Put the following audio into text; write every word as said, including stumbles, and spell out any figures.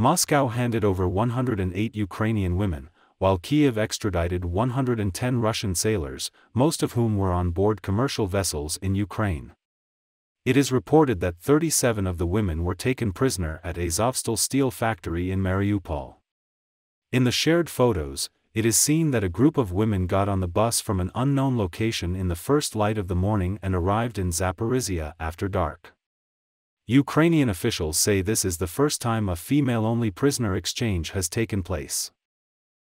Moscow handed over one hundred eight Ukrainian women, while Kiev extradited one hundred ten Russian sailors, most of whom were on board commercial vessels in Ukraine. It is reported that thirty-seven of the women were taken prisoner at Azovstal steel factory in Mariupol. In the shared photos, it is seen that a group of women got on the bus from an unknown location in the first light of the morning and arrived in Zaporizhia after dark. Ukrainian officials say this is the first time a female-only prisoner exchange has taken place.